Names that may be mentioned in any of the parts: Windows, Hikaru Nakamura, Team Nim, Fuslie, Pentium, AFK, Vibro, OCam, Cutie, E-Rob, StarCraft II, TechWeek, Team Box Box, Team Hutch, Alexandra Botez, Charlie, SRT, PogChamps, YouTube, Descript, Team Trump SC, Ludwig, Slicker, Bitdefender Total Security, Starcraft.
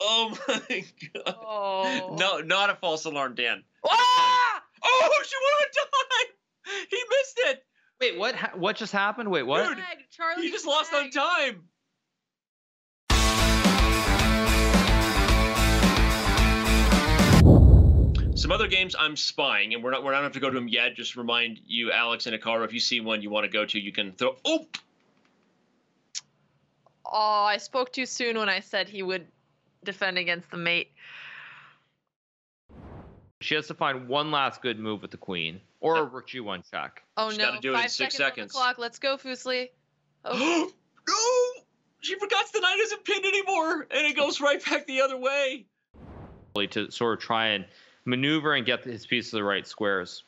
Oh my god. Oh. No, not a false alarm, Dan. Ah! Oh, she would have died! He missed it! Wait, what just happened? Wait, what? Dude, Charlie, he just lost on time! Some other games I'm spying, and we're not have to go to them yet. Just remind you, Alex and Hikaru, if you see one you want to go to, you can throw. Oh! Oh, I spoke too soon when I said he would defend against the mate. She has to find one last good move with the queen, or a Rook G1 check. Oh no! She's got to do it in 6 seconds. On the clock. Let's go, Fuslie. Oh no! She forgets the knight isn't pinned anymore, and it goes right back the other way. To sort of try and maneuver and get his piece of the right squares.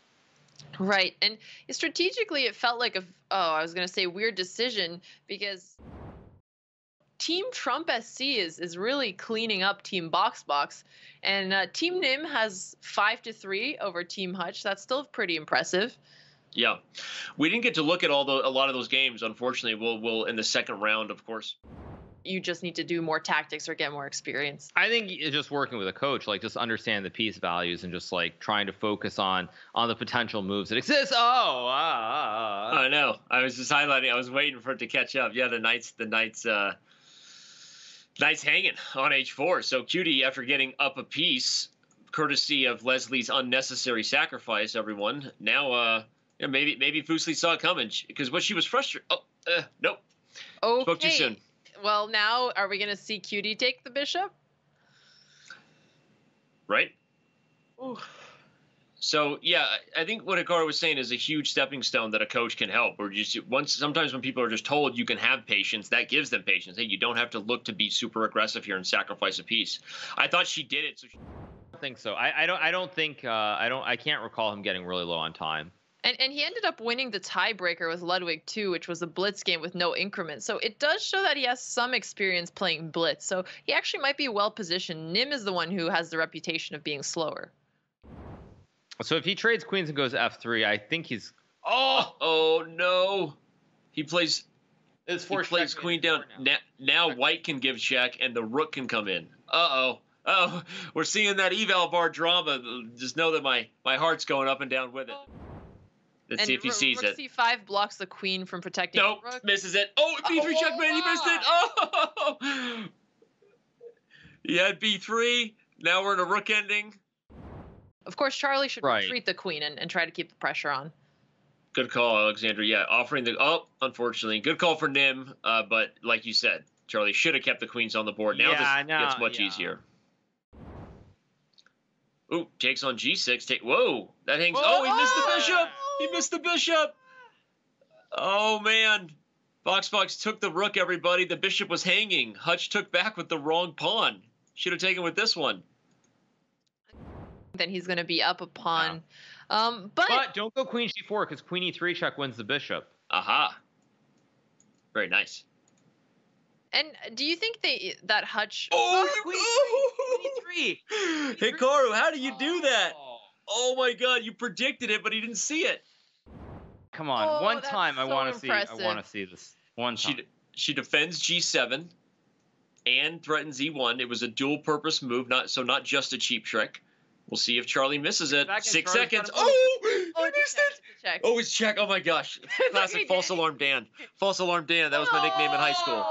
Right, and strategically it felt like a I was going to say weird decision, because Team Trump SC is really cleaning up Team Box Box, and Team Nim has 5-3 over Team Hutch. That's still pretty impressive. Yeah, we didn't get to look at a lot of those games, unfortunately. We'll in the second round, of course. You just need to do more tactics or get more experience. I think it's just working with a coach, like just understand the piece values and just like trying to focus on the potential moves that exist. I know. I was just highlighting. I was waiting for it to catch up. Yeah, the knight's hanging on H4. So Cutie, after getting up a piece, courtesy of Leslie's unnecessary sacrifice, everyone now yeah, maybe Fuslie saw it coming, because what she was frustrated. Oh nope. Okay. Spoke too soon. Well, now, are we going to see Cutie take the bishop? Right. Ooh. So, yeah, I think what Hikaru was saying is a huge stepping stone that a coach can help. Or just once, sometimes when people are just told you can have patience, that gives them patience. Hey, you don't have to look to be super aggressive here and sacrifice a piece. I thought she did it. So she... I don't think so. I can't recall him getting really low on time. And he ended up winning the tiebreaker with Ludwig too, which was a blitz game with no increment. So it does show that he has some experience playing blitz. So he actually might be well positioned. Nim is the one who has the reputation of being slower. So if he trades queens and goes F3, I think he's... Oh no. He plays... He plays queen down. Now white can give check and the rook can come in. Uh-oh. Oh, we're seeing that eval bar drama. Just know that my heart's going up and down with it. Let's see if he sees it. C5 blocks the queen from protecting. Nope, rook. Misses it. Oh, B3 checkmate. He missed it. Oh, he had B3. Now we're in a rook ending. Of course, Charlie should retreat the queen and try to keep the pressure on. Good call, Alexander. Yeah, offering the. Oh, unfortunately, good call for Nim. But like you said, Charlie should have kept the queens on the board. Now this gets much easier. Ooh, takes on G6. Whoa, that hangs. Whoa. Oh, he missed the bishop. He missed the bishop. Oh, man. Box Box took the rook, everybody. The bishop was hanging. Hutch took back with the wrong pawn. Should have taken with this one. Then he's going to be up a pawn. Wow. But don't go queen G4, because queen E3 check wins the bishop. Aha. Very nice. And do you think that Hutch... Oh, queen E3. Hikaru, how do you do that? Oh my god, you predicted it, but he didn't see it. Come on, one time I want to see. I want to see this one time. She defends G7 and threatens E1. It was a dual-purpose move, not just a cheap trick. We'll see if Charlie misses it. 6 seconds. Oh, I missed it. Oh, it's check. Oh my gosh, classic false alarm Dan. False alarm Dan. That was my nickname in high school.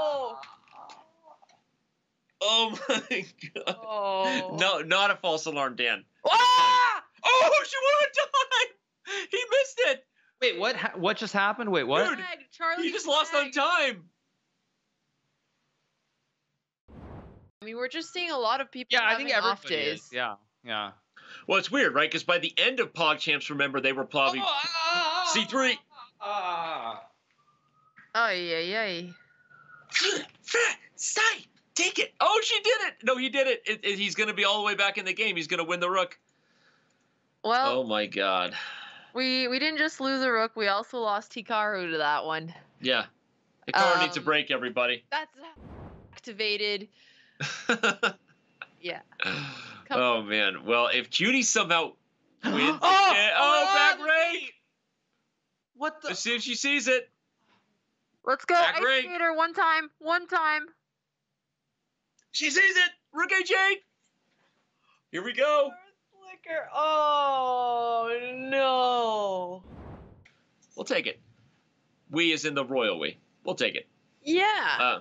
Oh my god. Oh. No, not a false alarm Dan. Oh, she would have died! He missed it! Wait, what just happened? Wait, what? Dude, Charlie, he just lost on time! I mean, we're just seeing a lot of people having off days. Is. Yeah. Well, it's weird, right? Because by the end of PogChamps, remember, they were probably... C3! Take it! Oh, she did it! No, he did it. He's going to be all the way back in the game. He's going to win the rook. Well, oh my god. We didn't just lose a rook, we also lost Hikaru to that one. Yeah. Hikaru needs a break, everybody. That's activated. Yeah. Oh man. Well, if Cutie somehow wins back rake. What the? Let's see if she sees it. Let's go. Back rake. One time. She sees it! Rookie Jake! Here we go! Slicker. Oh, no! We'll take it. We is in the royal we. We'll take it. Yeah!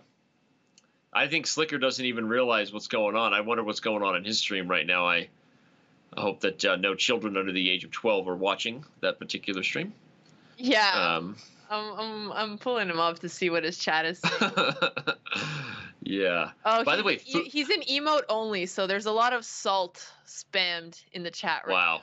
I think Slicker doesn't even realize what's going on. I wonder what's going on in his stream right now. I hope that no children under the age of 12 are watching that particular stream. Yeah. I'm pulling him up to see what his chat is saying. Yeah. Oh, by the way, he's in emote only, so there's a lot of salt spammed in the chat right now. Wow.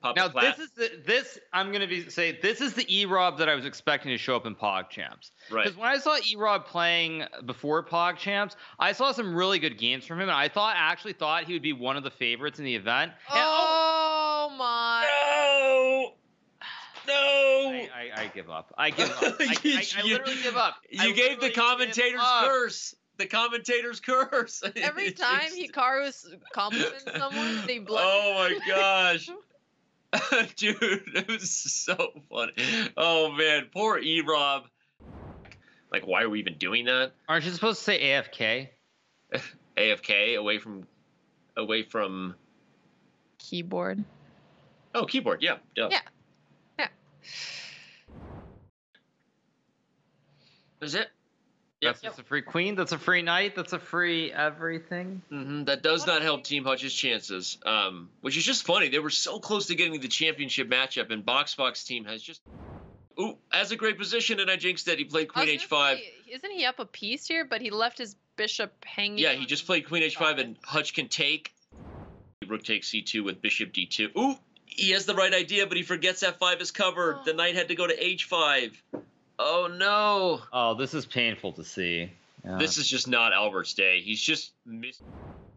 Papa now Platt. This is this I'm gonna say this is the E-Rob that I was expecting to show up in PogChamps. Right. Because when I saw E-Rob playing before PogChamps, I saw some really good games from him, and I actually thought he would be one of the favorites in the event. And, oh my! No! No! I give up. I give up. I literally give up. You gave the commentator's curse. The commentator's curse. Every time Hikaru compliments someone, they blow. Oh my gosh. Dude, it was so funny. Oh man, poor E-Rob. Like, why are we even doing that? Aren't you supposed to say AFK? AFK, away from keyboard. Oh, keyboard, yeah. Duh. Yeah. Yeah. That's it. Yep. That's a free queen, that's a free knight, that's a free everything. Mm-hmm. That does not help Team Hutch's chances, which is just funny. They were so close to getting the championship matchup, and Box Box team has just... Ooh, has a great position, and I jinxed that. He played Queen H5. Say, isn't he up a piece here, but he left his bishop hanging? Yeah, he just played Queen H5, and Hutch can take. Rook takes C2 with bishop D2. Ooh, he has the right idea, but he forgets F5 is covered. Oh. The knight had to go to H5. Oh, no. Oh, this is painful to see. Yeah. This is just not Albert's day. He's just missed.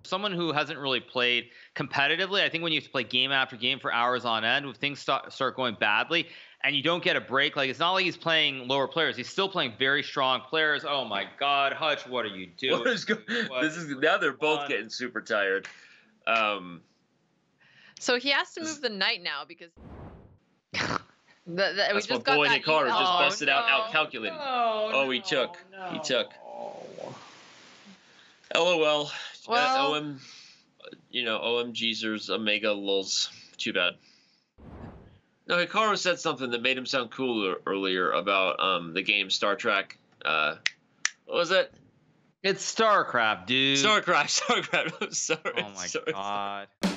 Someone who hasn't really played competitively, I think when you have to play game after game for hours on end, when things start going badly and you don't get a break, like, it's not like he's playing lower players. He's still playing very strong players. Oh, my God. Hutch, what are you doing? Now they're both getting super tired. So he has to move the knight now because... That's what boy Hikaru just busted out calculating. He took. LOL. Well, OMGzers, Omega lulz. Too bad. No, Hikaru said something that made him sound cooler earlier about the game Star Trek. What was it? It's Starcraft, dude. Starcraft. I'm sorry. Oh my God.